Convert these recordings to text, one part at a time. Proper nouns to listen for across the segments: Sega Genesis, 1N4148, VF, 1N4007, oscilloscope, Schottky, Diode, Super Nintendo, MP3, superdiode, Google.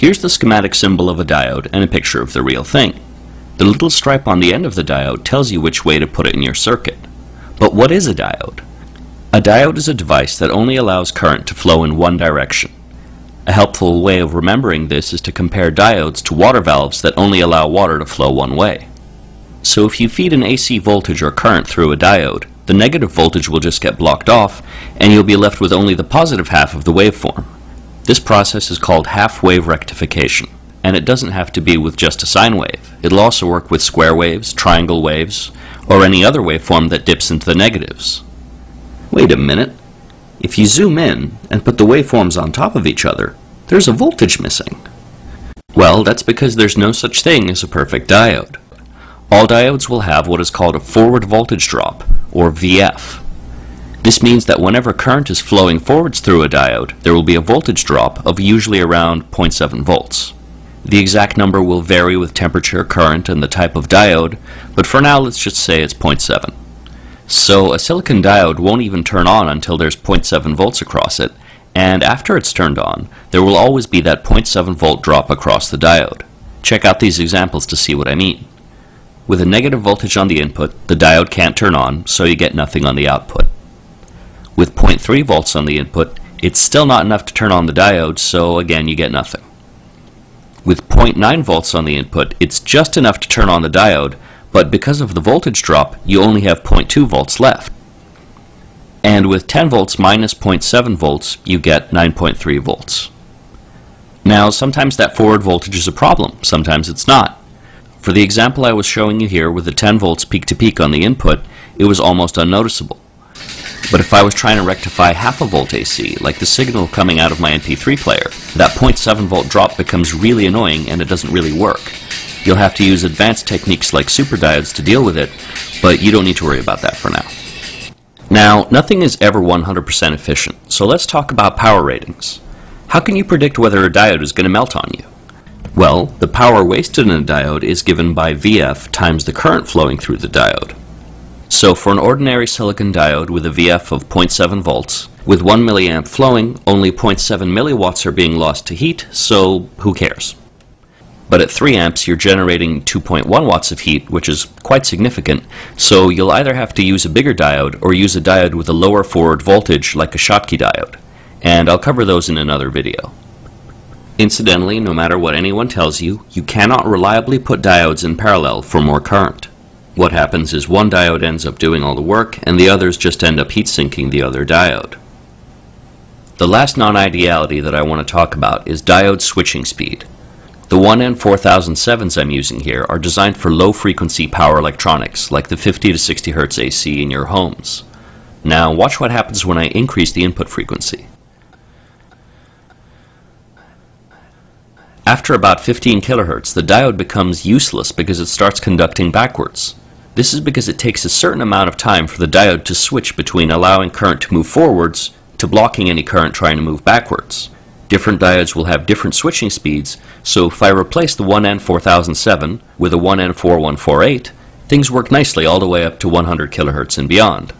Here's the schematic symbol of a diode and a picture of the real thing. The little stripe on the end of the diode tells you which way to put it in your circuit. But what is a diode? A diode is a device that only allows current to flow in one direction. A helpful way of remembering this is to compare diodes to water valves that only allow water to flow one way. So if you feed an AC voltage or current through a diode, the negative voltage will just get blocked off and you'll be left with only the positive half of the waveform. This process is called half-wave rectification, and it doesn't have to be with just a sine wave. It'll also work with square waves, triangle waves, or any other waveform that dips into the negatives. Wait a minute. If you zoom in and put the waveforms on top of each other, there's a voltage missing. Well, that's because there's no such thing as a perfect diode. All diodes will have what is called a forward voltage drop, or VF. This means that whenever current is flowing forwards through a diode, there will be a voltage drop of usually around 0.7 volts. The exact number will vary with temperature, current, and the type of diode, but for now let's just say it's 0.7. So a silicon diode won't even turn on until there's 0.7 volts across it, and after it's turned on, there will always be that 0.7 volt drop across the diode. Check out these examples to see what I mean. With a negative voltage on the input, the diode can't turn on, so you get nothing on the output. With 0.3 volts on the input, it's still not enough to turn on the diode, so again you get nothing. With 0.9 volts on the input, it's just enough to turn on the diode, but because of the voltage drop, you only have 0.2 volts left. And with 10 volts minus 0.7 volts, you get 9.3 volts. Now, sometimes that forward voltage is a problem, sometimes it's not. For the example I was showing you here with the 10 volts peak-to-peak on the input, it was almost unnoticeable. But if I was trying to rectify half a volt AC, like the signal coming out of my MP3 player, that 0.7 volt drop becomes really annoying and it doesn't really work. You'll have to use advanced techniques like superdiodes to deal with it, but you don't need to worry about that for now. Now, nothing is ever 100% efficient, so let's talk about power ratings. How can you predict whether a diode is going to melt on you? Well, the power wasted in a diode is given by VF times the current flowing through the diode. So for an ordinary silicon diode with a VF of 0.7 volts, with 1 milliamp flowing, only 0.7 milliwatts are being lost to heat, so who cares? But at 3 amps you're generating 2.1 watts of heat, which is quite significant, so you'll either have to use a bigger diode or use a diode with a lower forward voltage like a Schottky diode, and I'll cover those in another video. Incidentally, no matter what anyone tells you, you cannot reliably put diodes in parallel for more current. What happens is one diode ends up doing all the work, and the others just end up heat sinking the other diode. The last non-ideality that I want to talk about is diode switching speed. The 1N4007s I'm using here are designed for low-frequency power electronics, like the 50 to 60 Hz AC in your homes. Now watch what happens when I increase the input frequency. After about 15 kHz, the diode becomes useless because it starts conducting backwards. This is because it takes a certain amount of time for the diode to switch between allowing current to move forwards to blocking any current trying to move backwards. Different diodes will have different switching speeds, so if I replace the 1N4007 with a 1N4148, things work nicely all the way up to 100 kHz and beyond.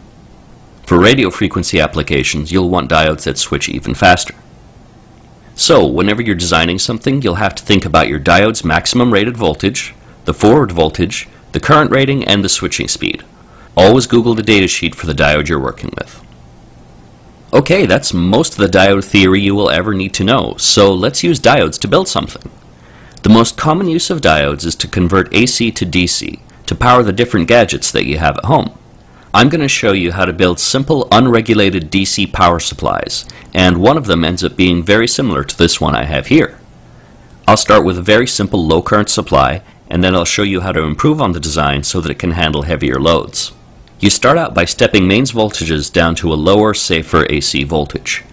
For radio frequency applications, you'll want diodes that switch even faster. So, whenever you're designing something, you'll have to think about your diode's maximum rated voltage, the forward voltage, the current rating, and the switching speed. Always Google the datasheet for the diode you're working with. Okay, that's most of the diode theory you will ever need to know, so let's use diodes to build something. The most common use of diodes is to convert AC to DC, to power the different gadgets that you have at home. I'm going to show you how to build simple, unregulated DC power supplies, and one of them ends up being very similar to this one I have here. I'll start with a very simple low current supply, and then I'll show you how to improve on the design so that it can handle heavier loads. You start out by stepping mains voltages down to a lower, safer AC voltage.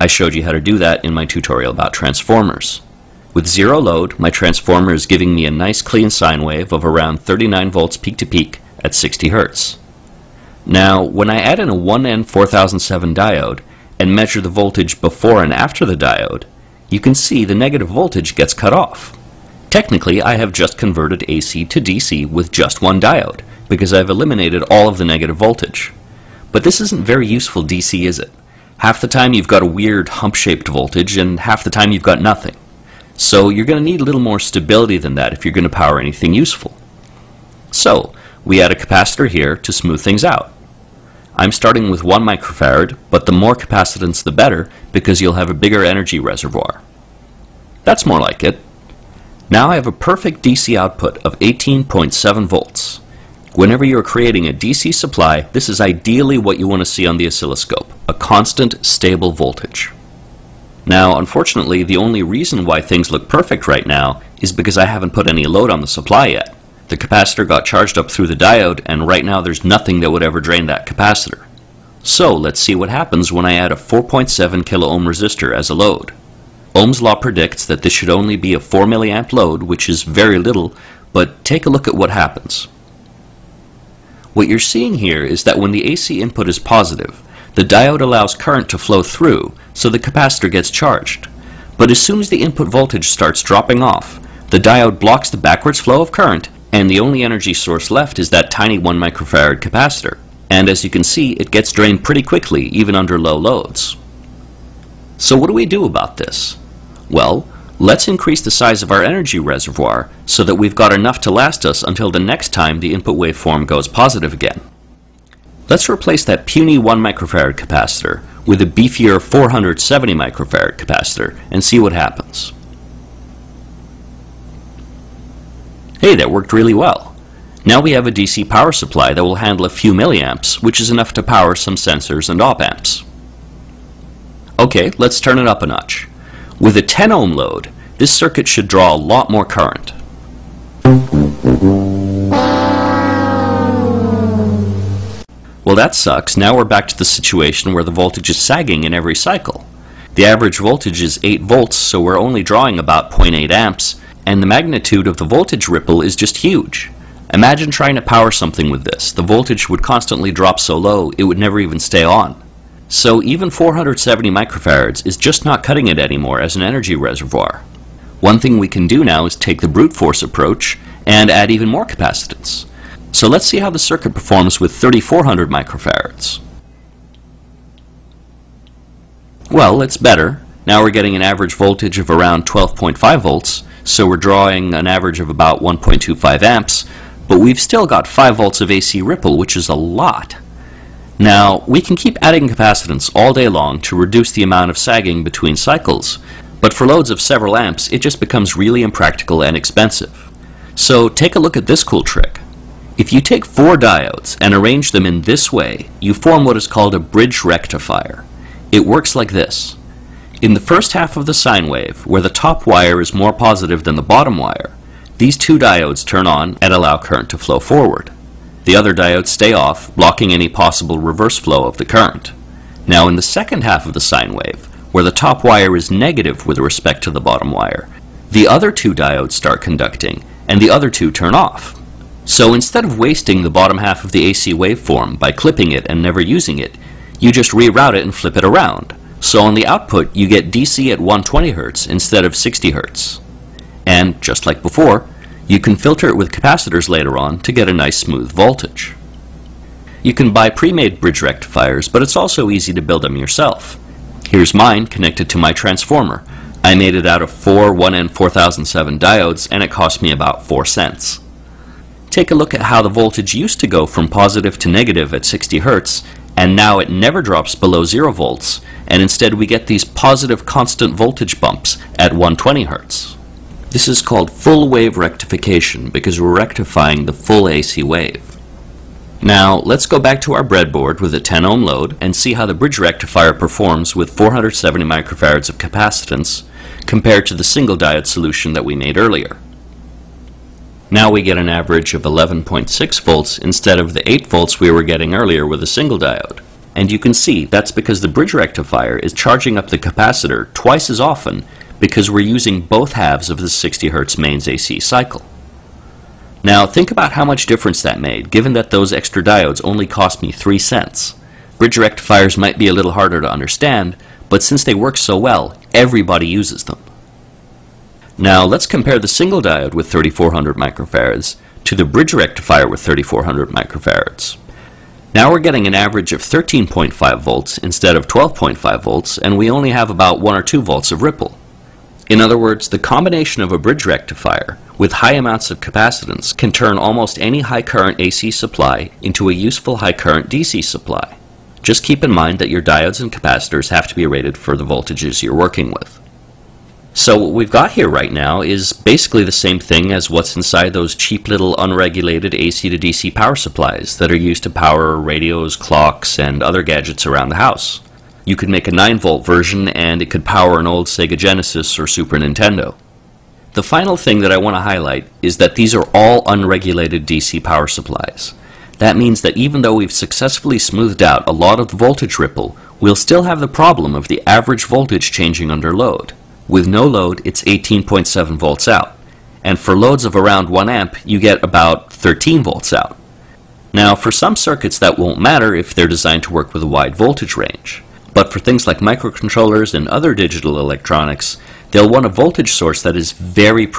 I showed you how to do that in my tutorial about transformers. With zero load, my transformer is giving me a nice clean sine wave of around 39 volts peak to peak at 60 Hz. Now, when I add in a 1N4007 diode and measure the voltage before and after the diode, you can see the negative voltage gets cut off. Technically, I have just converted AC to DC with just one diode, because I've eliminated all of the negative voltage. But this isn't very useful DC, is it? Half the time you've got a weird hump-shaped voltage, and half the time you've got nothing. So you're going to need a little more stability than that if you're going to power anything useful. So we add a capacitor here to smooth things out. I'm starting with 1 microfarad, but the more capacitance the better, because you'll have a bigger energy reservoir. That's more like it. Now I have a perfect DC output of 18.7 volts. Whenever you're creating a DC supply, this is ideally what you want to see on the oscilloscope, a constant, stable voltage. Now, unfortunately, the only reason why things look perfect right now is because I haven't put any load on the supply yet. The capacitor got charged up through the diode, and right now there's nothing that would ever drain that capacitor. So let's see what happens when I add a 4.7 kiloohm resistor as a load. Ohm's law predicts that this should only be a 4 milliamp load, which is very little, but take a look at what happens. What you're seeing here is that when the AC input is positive, the diode allows current to flow through, so the capacitor gets charged. But as soon as the input voltage starts dropping off, the diode blocks the backwards flow of current, and the only energy source left is that tiny 1 microfarad capacitor. And as you can see, it gets drained pretty quickly, even under low loads. So what do we do about this? Well, let's increase the size of our energy reservoir so that we've got enough to last us until the next time the input waveform goes positive again. Let's replace that puny 1 microfarad capacitor with a beefier 470 microfarad capacitor and see what happens. Hey, that worked really well. Now we have a DC power supply that will handle a few milliamps, which is enough to power some sensors and op amps. Okay, let's turn it up a notch. With a 10 ohm load, this circuit should draw a lot more current. Well, that sucks. Now we're back to the situation where the voltage is sagging in every cycle. The average voltage is 8 volts, so we're only drawing about 0.8 amps, and the magnitude of the voltage ripple is just huge. Imagine trying to power something with this. The voltage would constantly drop so low it would never even stay on. So even 470 microfarads is just not cutting it anymore as an energy reservoir. One thing we can do now is take the brute force approach and add even more capacitance. So let's see how the circuit performs with 3400 microfarads. Well, it's better. Now we're getting an average voltage of around 12.5 volts, so we're drawing an average of about 1.25 amps, but we've still got 5 volts of AC ripple, which is a lot. Now, we can keep adding capacitance all day long to reduce the amount of sagging between cycles, but for loads of several amps, it just becomes really impractical and expensive. So take a look at this cool trick. If you take 4 diodes and arrange them in this way, you form what is called a bridge rectifier. It works like this. In the first half of the sine wave, where the top wire is more positive than the bottom wire, these 2 diodes turn on and allow current to flow forward. The other diodes stay off, blocking any possible reverse flow of the current. Now in the second half of the sine wave, where the top wire is negative with respect to the bottom wire, the other 2 diodes start conducting, and the other 2 turn off. So instead of wasting the bottom half of the AC waveform by clipping it and never using it, you just reroute it and flip it around. So on the output, you get DC at 120 Hz instead of 60 Hz. And just like before, you can filter it with capacitors later on to get a nice smooth voltage. You can buy pre-made bridge rectifiers, but it's also easy to build them yourself. Here's mine connected to my transformer. I made it out of 4 1N4007 diodes, and it cost me about 4 cents. Take a look at how the voltage used to go from positive to negative at 60 Hz, and now it never drops below 0 volts, and instead we get these positive constant voltage bumps at 120 Hz. This is called full wave rectification because we're rectifying the full AC wave. Now let's go back to our breadboard with a 10 ohm load and see how the bridge rectifier performs with 470 microfarads of capacitance compared to the single diode solution that we made earlier. Now we get an average of 11.6 volts instead of the 8 volts we were getting earlier with a single diode. And you can see that's because the bridge rectifier is charging up the capacitor twice as often because we're using both halves of the 60 Hz mains AC cycle. Now think about how much difference that made, given that those extra diodes only cost me 3 cents. Bridge rectifiers might be a little harder to understand, but since they work so well, everybody uses them. Now let's compare the single diode with 3400 microfarads to the bridge rectifier with 3400 microfarads. Now we're getting an average of 13.5 volts instead of 12.5 volts, and we only have about 1 or 2 volts of ripple. In other words, the combination of a bridge rectifier with high amounts of capacitance can turn almost any high current AC supply into a useful high current DC supply. Just keep in mind that your diodes and capacitors have to be rated for the voltages you're working with. So what we've got here right now is basically the same thing as what's inside those cheap little unregulated AC to DC power supplies that are used to power radios, clocks, and other gadgets around the house. You could make a 9-volt version and it could power an old Sega Genesis or Super Nintendo. The final thing that I want to highlight is that these are all unregulated DC power supplies. That means that even though we've successfully smoothed out a lot of the voltage ripple, we'll still have the problem of the average voltage changing under load. With no load, it's 18.7 volts out. And for loads of around 1 amp, you get about 13 volts out. Now, for some circuits that won't matter if they're designed to work with a wide voltage range. But for things like microcontrollers and other digital electronics, they'll want a voltage source that is very